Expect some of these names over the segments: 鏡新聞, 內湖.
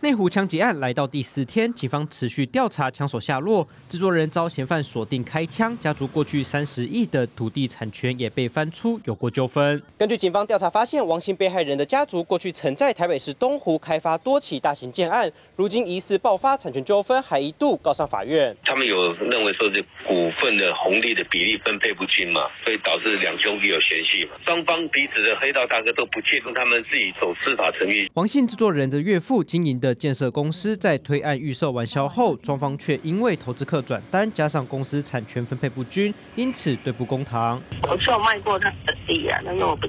内湖枪击案来到第4天，警方持续调查枪手下落，制作人遭嫌犯锁定开枪，家族过去30亿的土地产权也被翻出有过纠纷。根据警方调查发现，王姓被害人的家族过去曾在台北市东湖开发多起大型建案，如今疑似爆发产权纠纷，还一度告上法院。他们有认为说这股份的红利的比例分配不均嘛，所以导致两兄弟有嫌隙嘛，双方彼此的黑道大哥都不介入，他们自己走司法程序。王姓制作人的岳父经营的建设公司在推案预售完销后，双方却因为投资客转单，加上公司产权分配不均，因此对簿公堂。我只有卖过他的地啊，但是我不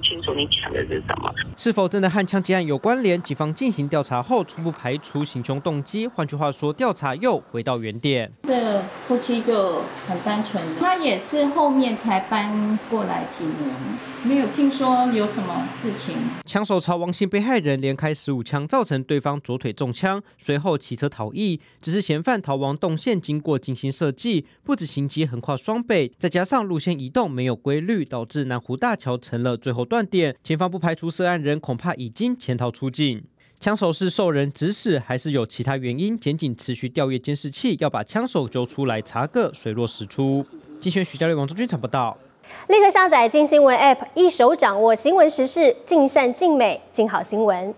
清楚你讲的是什么。是否真的和枪击案有关联？警方进行调查后，初步排除行凶动机。换句话说，调查又回到原点。这夫妻就很单纯，他也是后面才搬过来几年，没有听说有什么事情。枪手朝王姓被害人连开15枪，造成对方左腿中枪，随后骑车逃逸。只是嫌犯逃亡动线经过精心设计，不止行迹横跨双北，再加上路线移动没有规律，导致南湖大桥成了最后断点。前方不排除涉案人恐怕已经潜逃出境。枪手是受人指使，还是有其他原因？检警持续调阅监视器，要把枪手揪出来，查个水落石出。金宣徐嘉瑞、王中军场报道。立刻下载鏡新闻 App， 一手掌握新闻时事，尽善尽美，鏡好新闻。